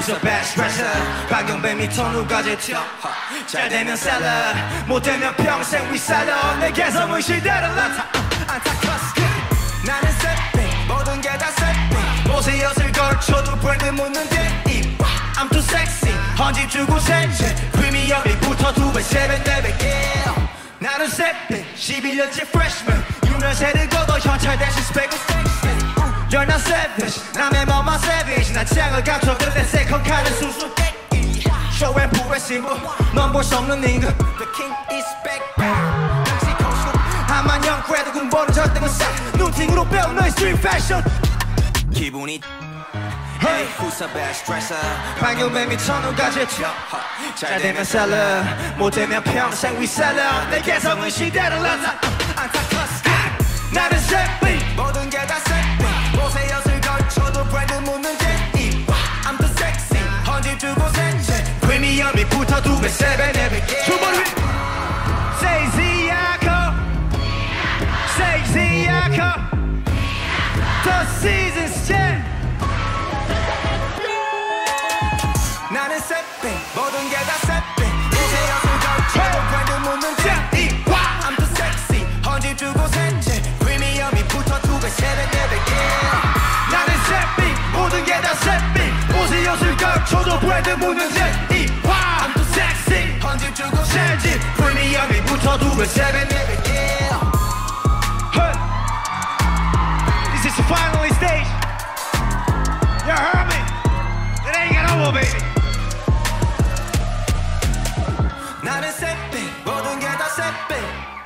Who's the best dresser? 박영배 미터 누가 제쳐? 잘되면 셀러 못되면 평생 위셀러 내 개성은 시대를 나타 안타커스 나는 새삥 모든 게 다 새삥 옷에 엿을 걸쳐도 브랜드 묻는데 입 I'm too sexy 헌집 주고 샌채 프리미엄이 붙어 두 배 세 배 네 배 yeah 나는 새삥 11년째 freshman 유명세를 걷어 현찰 대신 스펙은 sexy You're not savage, 남의 맘만 savage 난 창을 감춰 그때 세컨카는 수수 Show and prove 신부 넌 볼 수 없는 임금 The king is back 한만영 그래도 군번은 절대 못 사 눈팅으로 배운 너의 street fashion 기분이 Hey, who's the best dresser? 방금에 미쳐 누가 제쳐 잘되면 셀러 못되면 평생 위셀러 내 개성은 시대를 나타 안타커스 나는 새삥 모든 게 다 새삥 옷에 엿을 걸쳐도 브랜드 묻는 제입 I'm too sexy 헌집 주고 센채 프리미엄이 붙어 두 배 세 배 네 배 주번 휘 Say ZICO Say ZICO The season's change 나는 새삥 모든 게 다 새삥 옷에 엿을 걸쳐도 브랜드 묻는 제입 I'm too sexy 헌집 주고 센채 프리미엄이 붙어 두 배 세 배 네 배 옷에 엿을 걸쳐도 브랜드 묻는 제입 I'm too sexy 헌집 주고 셀집 프리미엄이 붙어 두 배 세 배 네 배 yeah This is the final stage You heard me It ain't got over baby 나는 새삥 모든 게 다 새삥